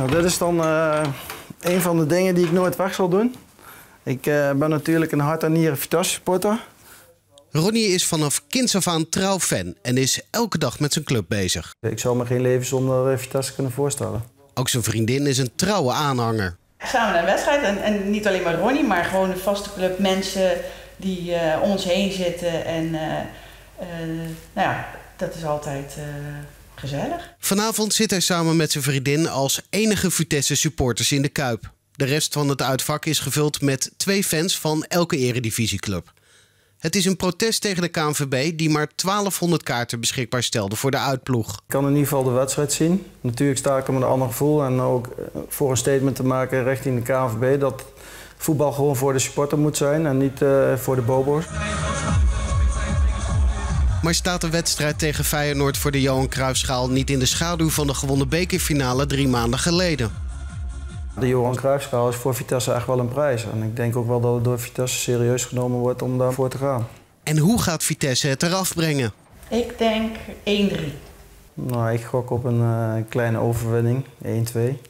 Nou, dit is dan een van de dingen die ik nooit weg zal doen. Ik ben natuurlijk een hart- en nieren Vitesse supporter. Ronnie is vanaf kinds af aan trouw fan en is elke dag met zijn club bezig. Ik zou me geen leven zonder Vitesse kunnen voorstellen. Ook zijn vriendin is een trouwe aanhanger. Samen naar een wedstrijd en niet alleen maar Ronnie, maar gewoon een vaste club mensen die om ons heen zitten. En nou ja, dat is altijd gezellig. Vanavond zit hij samen met zijn vriendin als enige Vitesse supporters in de Kuip. De rest van het uitvak is gevuld met 2 fans van elke eredivisieclub. Het is een protest tegen de KNVB die maar 1200 kaarten beschikbaar stelde voor de uitploeg. Ik kan in ieder geval de wedstrijd zien. Natuurlijk sta ik er met een ander gevoel en ook voor een statement te maken richting de KNVB dat voetbal gewoon voor de supporter moet zijn en niet voor de bobo's. Maar staat de wedstrijd tegen Feyenoord voor de Johan Cruijff Schaal niet in de schaduw van de gewonnen bekerfinale 3 maanden geleden? De Johan Cruijff Schaal is voor Vitesse echt wel een prijs. En ik denk ook wel dat het door Vitesse serieus genomen wordt om daarvoor te gaan. En hoe gaat Vitesse het eraf brengen? Ik denk 1-3. Nou, ik gok op een kleine overwinning, 1-2.